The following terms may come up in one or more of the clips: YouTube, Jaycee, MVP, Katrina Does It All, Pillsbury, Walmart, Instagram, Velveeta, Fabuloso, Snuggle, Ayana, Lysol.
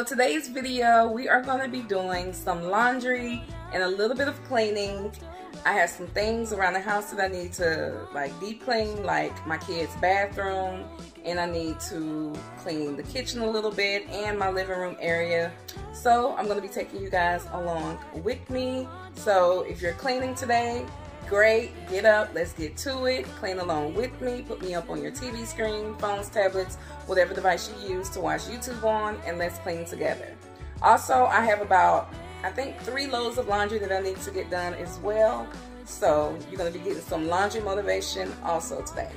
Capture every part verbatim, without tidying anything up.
So today's video, we are going to be doing some laundry and a little bit of cleaning. I have some things around the house that I need to like deep clean, like my kids' bathroom, and I need to clean the kitchen a little bit and my living room area. So I'm going to be taking you guys along with me. So if you're cleaning today, great, get up, let's get to it. Clean along with me, put me up on your T V screen, phones, tablets, whatever device you use to watch YouTube on, and let's clean together. Also, I have about I think three loads of laundry that I need to get done as well. So you're going to be getting some laundry motivation also today.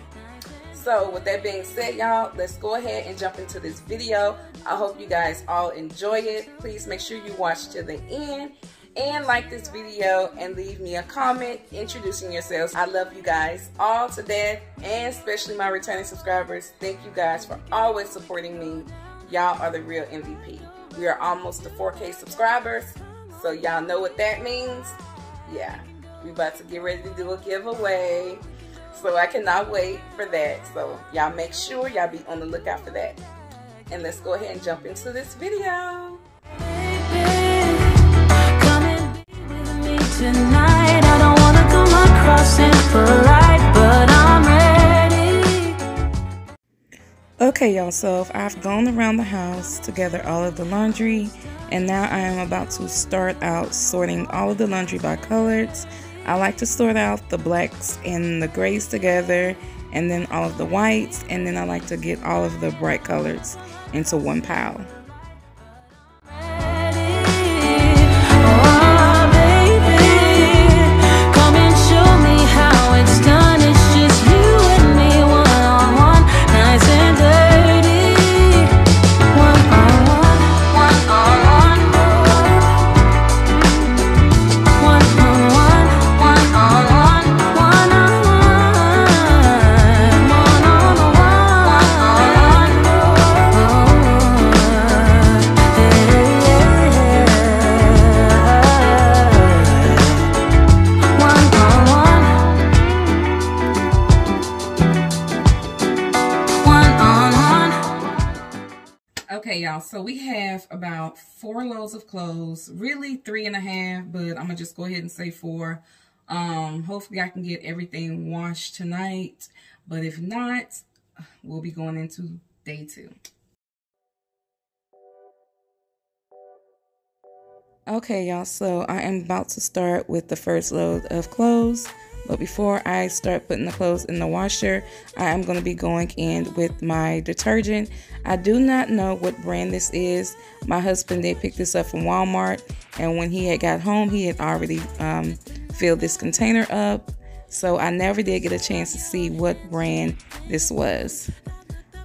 So with that being said, y'all, let's go ahead and jump into this video. I hope you guys all enjoy it. Please make sure you watch to the end and like this video and leave me a comment introducing yourselves. I love you guys all to death, and especially my returning subscribers. Thank you guys for always supporting me. Y'all are the real M V P. We are almost to four K subscribers. So y'all know what that means. Yeah, we about to get ready to do a giveaway. So I cannot wait for that. So y'all make sure y'all be on the lookout for that. And let's go ahead and jump into this video. Tonight, I don't want to come across impolite, but I'm ready. Okay, y'all, so I've gone around the house to gather all of the laundry. And now I am about to start out sorting all of the laundry by colors. I like to sort out the blacks and the grays together, and then all of the whites, and then I like to get all of the bright colors into one pile. Y'all, so we have about four loads of clothes, really three and a half, but I'm gonna just go ahead and say four. Um hopefully I can get everything washed tonight, but if not, we'll be going into day two. Okay, y'all, so I am about to start with the first load of clothes, but before I start putting the clothes in the washer, I am going to be going in with my detergent. I do not know what brand this is. My husband did pick this up from Walmart, and when he had got home, he had already um, filled this container up, so I never did get a chance to see what brand this was.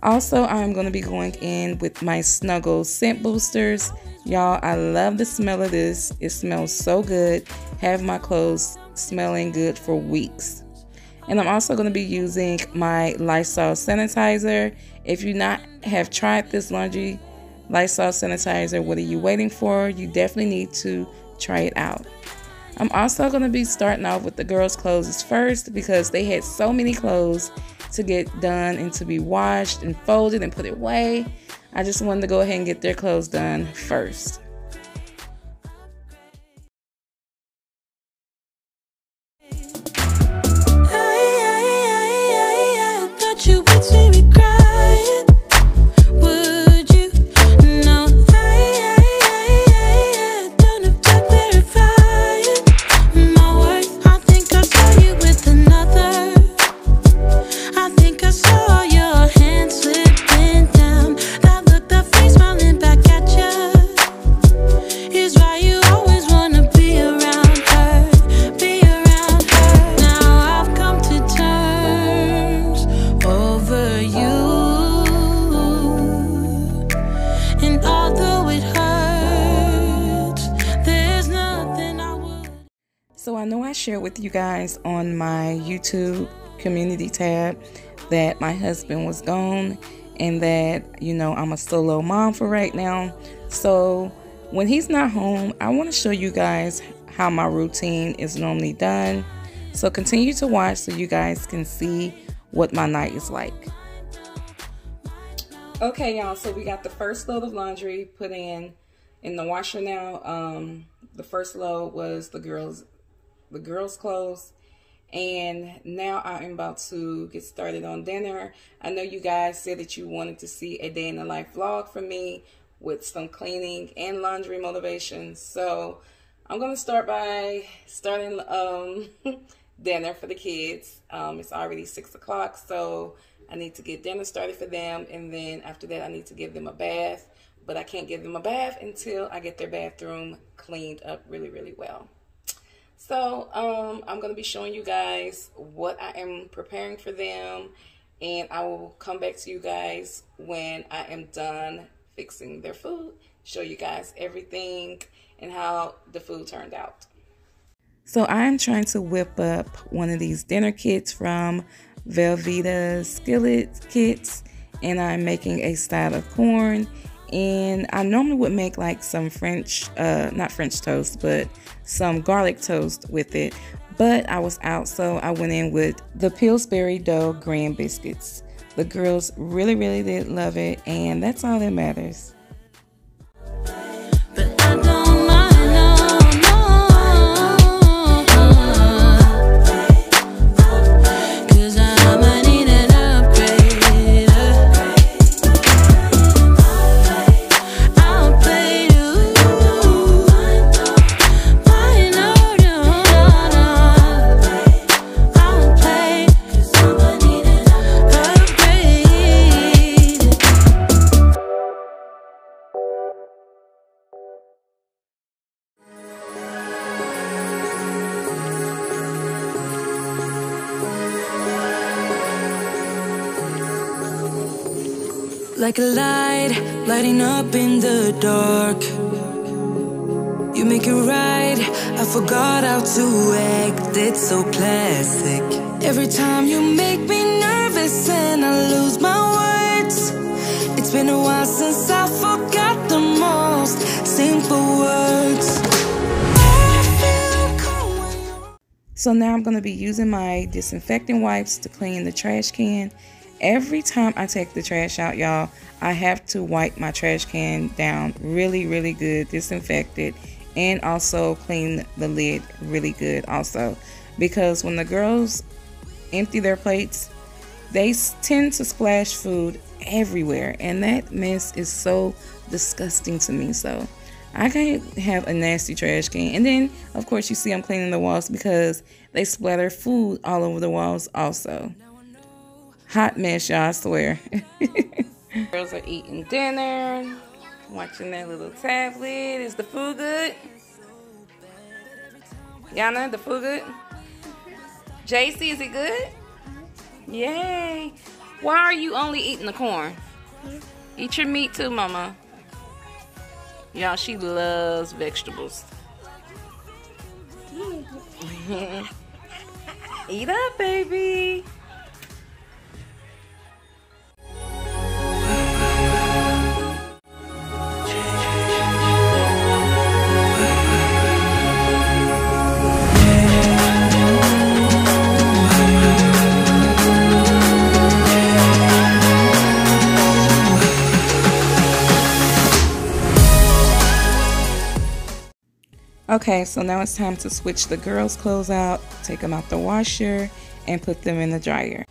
Also, I'm going to be going in with my Snuggle scent boosters. Y'all, I love the smell of this. It smells so good. Have my clothes smelling good for weeks. And I'm also going to be using my Lysol sanitizer. If you not have tried this laundry Lysol sanitizer, what are you waiting for? You definitely need to try it out. I'm also going to be starting off with the girls' clothes first, because they had so many clothes to get done and to be washed and folded and put away. I just wanted to go ahead and get their clothes done first. So I know I shared with you guys on my YouTube community tab that my husband was gone and that, you know, I'm a solo mom for right now. So when he's not home, I want to show you guys how my routine is normally done. So continue to watch so you guys can see what my night is like. Okay, y'all, so we got the first load of laundry put in in the washer now. Um, the first load was the girls, the girls' clothes. And now I am about to get started on dinner. I know you guys said that you wanted to see a day in the life vlog from me with some cleaning and laundry motivation. So I'm going to start by starting um, dinner for the kids. Um, it's already six o'clock, so I need to get dinner started for them. And then after that, I need to give them a bath. But I can't give them a bath until I get their bathroom cleaned up really, really well. So um, I'm going to be showing you guys what I am preparing for them, and I will come back to you guys when I am done fixing their food, show you guys everything and how the food turned out. So I'm trying to whip up one of these dinner kits from Velveeta skillet kits, and I'm making a side of corn. And I normally would make like some French, uh, not French toast, but some garlic toast with it. But I was out, so I went in with the Pillsbury dough graham biscuits. The girls really, really did love it, and that's all that matters. Like a light, lighting up in the dark. You make it right, I forgot how to act, it's so plastic. Every time you make me nervous and I lose my words. It's been a while since I forgot the most simple words. So now I'm going to be using my disinfectant wipes to clean the trash can. Every time I take the trash out, y'all, I have to wipe my trash can down really, really good, disinfect it, and also clean the lid really good also. Because when the girls empty their plates, they tend to splash food everywhere, and that mess is so disgusting to me. So I can't have a nasty trash can. And then, of course, you see I'm cleaning the walls because they splatter food all over the walls also. Hot mess, y'all, I swear. Girls are eating dinner, watching their little tablet. Is the food good? Yana, the food good? Jaycee, is it good? Yay. Why are you only eating the corn? Eat your meat too, mama. Y'all, she loves vegetables. Eat up, baby. Okay, so now it's time to switch the girls' clothes out, take them out the washer, and put them in the dryer.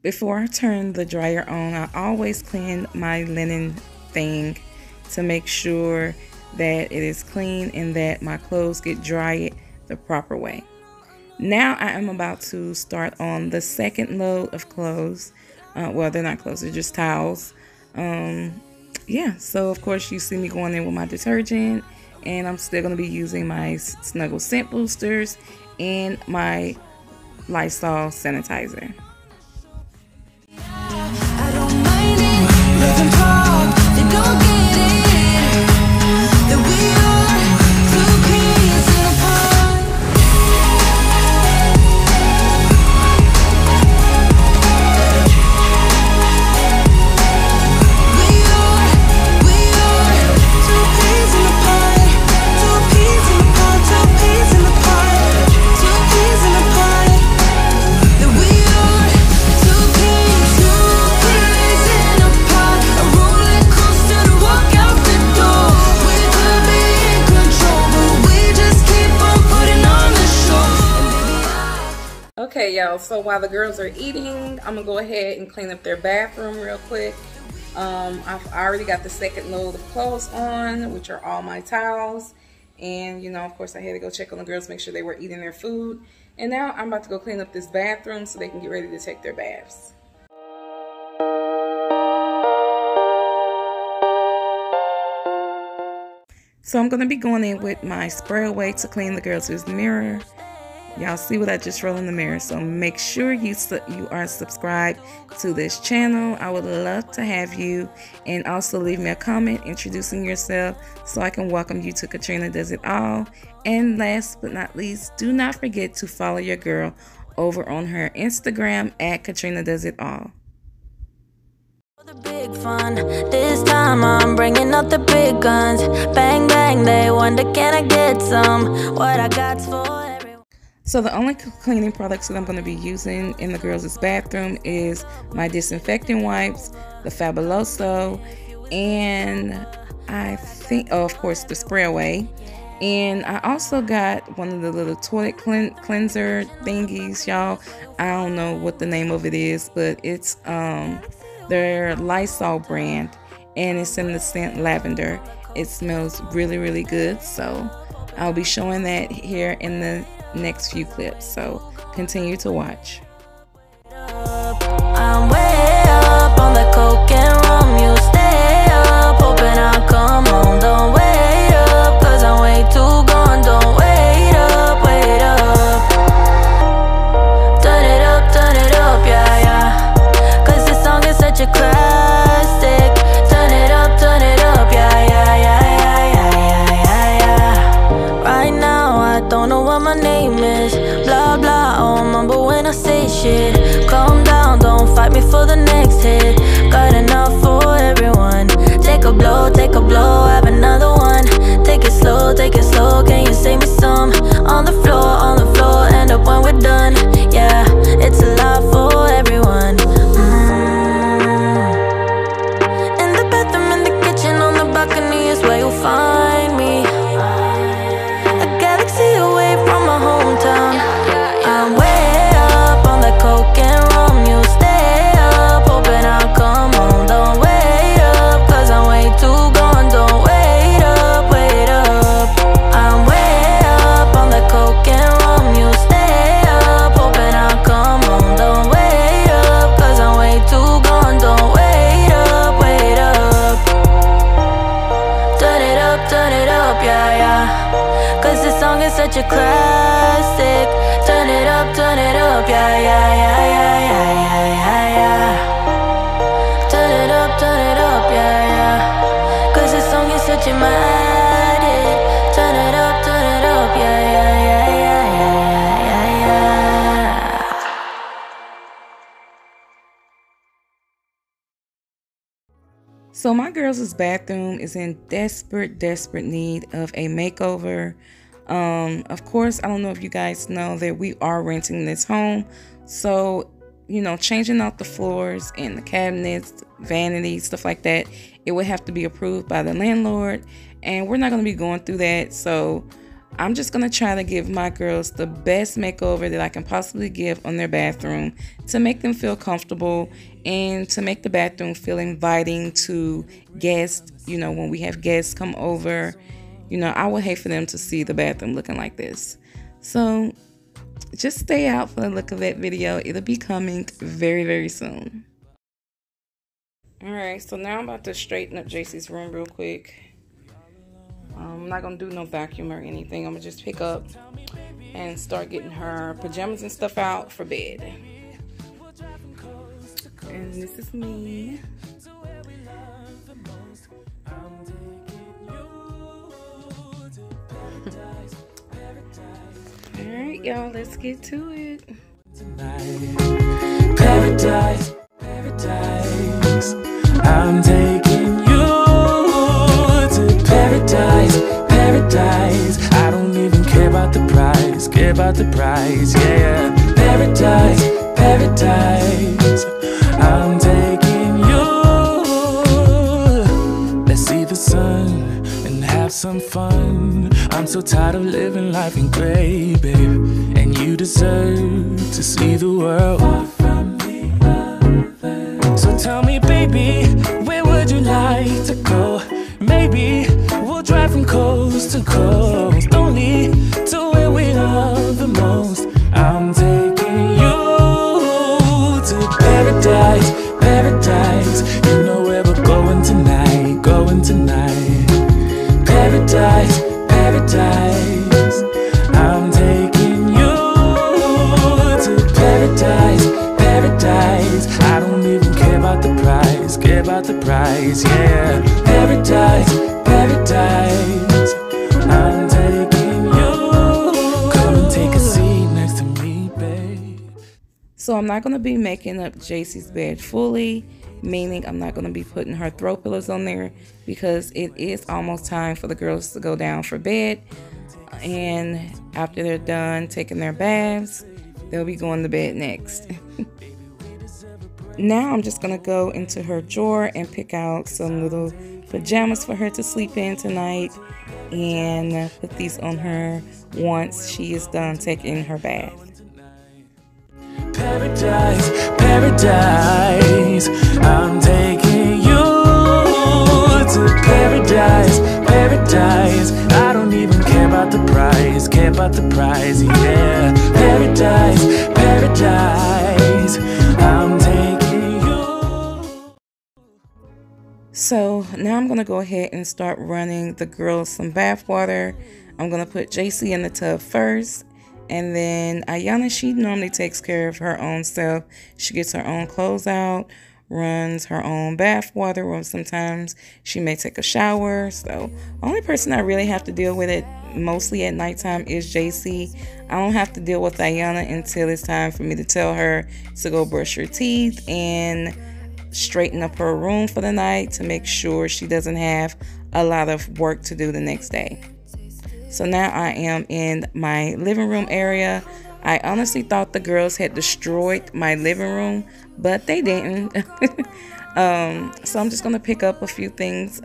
Before I turn the dryer on, I always clean my linen thing to make sure that it is clean and that my clothes get dried the proper way. Now I am about to start on the second load of clothes. Uh, well, they're not clothes, they're just towels. Um, yeah, so of course you see me going in with my detergent, and I'm still going to be using my Snuggle scent boosters and my Lysol sanitizer. house. So while the girls are eating, I'm gonna go ahead and clean up their bathroom real quick. Um, I've already got the second load of clothes on, which are all my towels. And you know, of course I had to go check on the girls, make sure they were eating their food. And now I'm about to go clean up this bathroom so they can get ready to take their baths. So I'm gonna be going in with my spray away to clean the girls' mirror. Y'all see what I just rolled in the mirror. So make sure you su you are subscribed to this channel. I would love to have you. And also leave me a comment introducing yourself so I can welcome you to Katrina Does It All. And last but not least, do not forget to follow your girl over on her Instagram at Katrina Does It All. Big fun. This time I'm bringing up the big guns. Bang bang, they wonder can I get some. What I got's for everyone. So the only cleaning products that I'm going to be using in the girls' bathroom is my disinfectant wipes, the Fabuloso, and I think, oh, of course, the spray away. And I also got one of the little toilet clean cleanser thingies, y'all. I don't know what the name of it is, but it's um. their Lysol brand, and it's in the scent lavender. It smells really, really good. So I'll be showing that here in the next few clips. So continue to watch. I'm way up on the coke and rum. You stay up, hoping I'll come home. Don't wait up, 'cause I'm way too gone. Don't wait up, wait up. Turn it up, turn it up, yeah, yeah. Such a classic. Turn it up, turn it up, yeah, yeah, yeah, yeah, yeah, yeah, yeah. Right now I don't know what my name is. Blah blah, I'll remember when I say shit. Calm down, don't fight me for the next hit. Got enough for everyone. Take a blow, take a blow, have another one. Take it slow, take it slow, can you save me some? On the floor, on the floor, end up when we're done. Yeah, it's a lot for everyone. Such a classic. Turn it up, turn it up, yeah, yeah, yeah, yeah, yeah, yeah, yeah. Turn it up, turn it up, yeah, yeah. 'Cause this song is such a mad hit. Turn it up, turn it up, yeah, yeah, yeah, yeah, yeah, yeah, yeah. So my girls' bathroom is in desperate, desperate need of a makeover. Um, of course, I don't know if you guys know that we are renting this home. So, you know, changing out the floors and the cabinets, vanities, stuff like that, it would have to be approved by the landlord. And we're not going to be going through that. So I'm just going to try to give my girls the best makeover that I can possibly give on their bathroom to make them feel comfortable and to make the bathroom feel inviting to guests. You know, when we have guests come over, you know, I would hate for them to see the bathroom looking like this. So just stay out for the look of that video. It'll be coming very, very soon. All right, so now I'm about to straighten up Jaycee's room real quick. Um, I'm not going to do no vacuum or anything. I'm going to just pick up and start getting her pajamas and stuff out for bed. And this is me. Alright, y'all, let's get to it. Paradise, paradise. I'm taking you to paradise, paradise. I don't even care about the price, care about the price, yeah. Paradise, paradise. I'm taking you. Let's see the sun and have some fun. I'm so tired of living life in gray, babe, and you deserve to see the world from the other. So tell me, baby, where would you like to go? Maybe we'll drive from coast to coast, only to where we love the most. I'm taking you to paradise, paradise. You know where we're going tonight, going tonight. Paradise, paradise. I'm taking you to paradise, paradise. I don't even care about the price, care about the price, yeah. Paradise, paradise. I'm taking you. Come and take a seat next to me, babe. So I'm not gonna be making up Jaycee's bed fully, meaning I'm not going to be putting her throw pillows on there, because it is almost time for the girls to go down for bed, and after they're done taking their baths, they'll be going to bed next. Now I'm just going to go into her drawer and pick out some little pajamas for her to sleep in tonight and put these on her once she is done taking her bath. Paradise, paradise, I'm taking you to paradise, paradise. I don't even care about the price, care about the price, yeah. Paradise, paradise, I'm taking you. So now I'm going to go ahead and start running the girls some bath water. I'm going to put Jaycee in the tub first. And then Ayana, she normally takes care of her own self. She gets her own clothes out, runs her own bath water, or sometimes she may take a shower. So only person I really have to deal with it mostly at nighttime is Jaycee. I don't have to deal with Ayana until it's time for me to tell her to go brush her teeth and straighten up her room for the night to make sure she doesn't have a lot of work to do the next day. So now I am in my living room area. I honestly thought the girls had destroyed my living room, but they didn't. um, so I'm just going to pick up a few things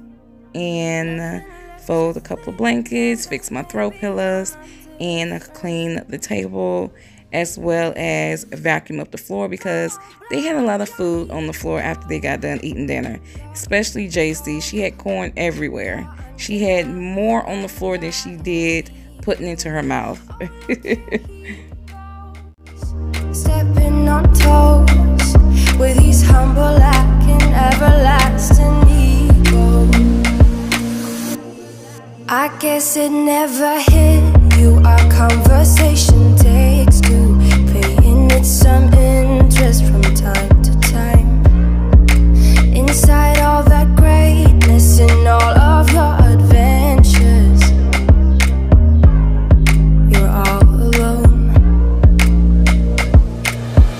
and fold a couple of blankets, fix my throw pillows, and clean the table, as well as vacuum up the floor, because they had a lot of food on the floor after they got done eating dinner, especially Jaycee. She had corn everywhere. She had more on the floor than she did putting into her mouth. Stepping on toes with these humble lacking everlasting ego. I guess it never hit you. Our conversation takes two. Some interest from time to time. Inside all that greatness and all of your adventures, you're all alone.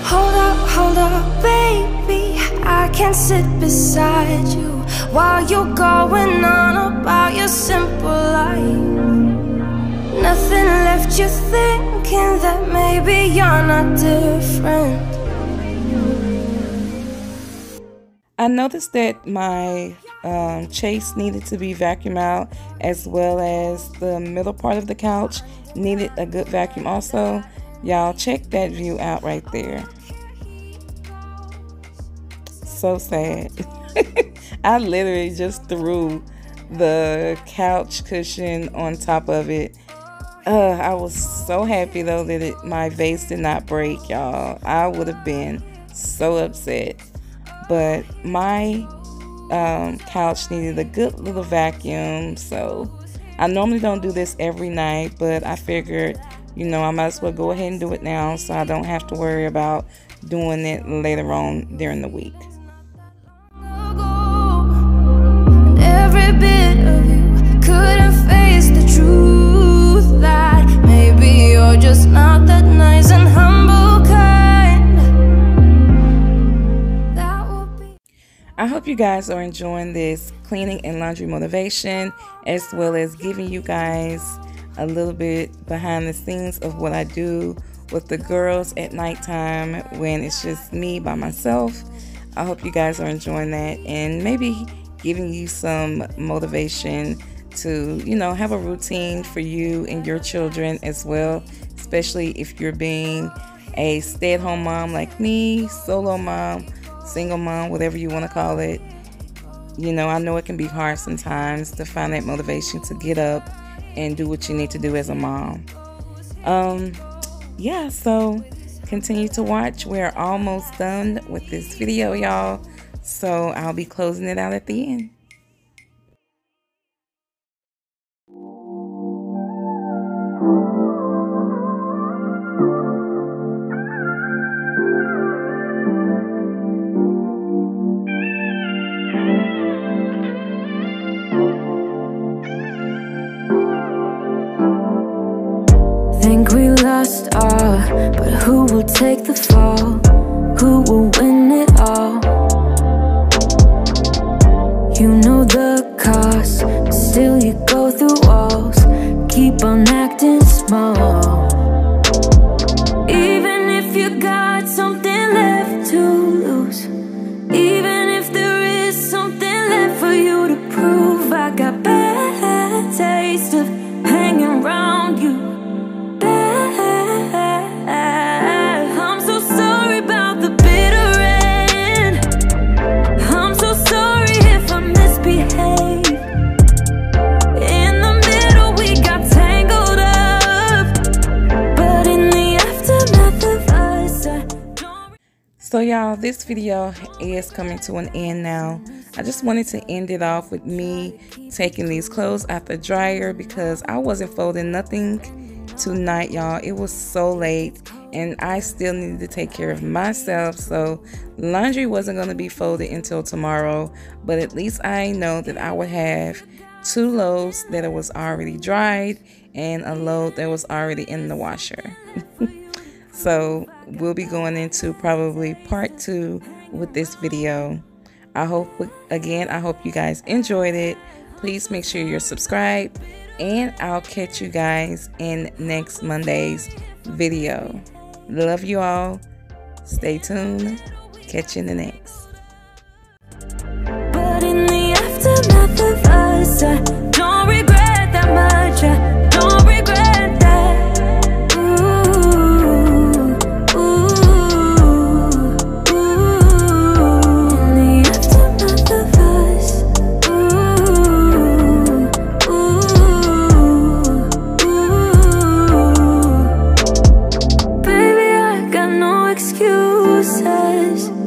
Hold up, hold up, baby, I can't sit beside you while you're going on about your simple life. Nothing left you thinking that maybe you're not different. I noticed that my um, chase needed to be vacuumed out, as well as the middle part of the couch needed a good vacuum also. Y'all check that view out right there. So sad. I literally just threw the couch cushion on top of it. Uh, I was so happy though that it, my vase did not break, y'all. I would have been so upset. But my um, couch needed a good little vacuum. So I normally don't do this every night, but I figured, you know, I might as well go ahead and do it now so I don't have to worry about doing it later on during the week. And every bit of you couldn't face the truth. That maybe you're just not that nice and humble kind. That will be. I hope you guys are enjoying this cleaning and laundry motivation, as well as giving you guys a little bit behind the scenes of what I do with the girls at nighttime when it's just me by myself. I hope you guys are enjoying that and maybe giving you some motivation to, you know, have a routine for you and your children as well, especially if you're being a stay-at-home mom like me, solo mom, single mom, whatever you want to call it. You know, I know it can be hard sometimes to find that motivation to get up and do what you need to do as a mom. Um, yeah, so continue to watch. We're almost done with this video, y'all. So I'll be closing it out at the end. All, but who will take the fall? Who will win it all? You know the cost, but still you go through walls. Keep on acting small. Even if you got something left to lose, even if there is something left for you to prove, I got bad taste of hanging around you. So y'all, this video is coming to an end now. I just wanted to end it off with me taking these clothes out the dryer because I wasn't folding nothing tonight, y'all. It was so late and I still needed to take care of myself. So laundry wasn't going to be folded until tomorrow, but at least I know that I would have two loads that was already dried and a load that was already in the washer. So we'll be going into probably part two with this video. I hope, again, I hope you guys enjoyed it. Please make sure you're subscribed and I'll catch you guys in next Monday's video. Love you all. Stay tuned. Catch you in the next. But in the aftermath of us, I don't regret that much. I don't regret that. Excuses.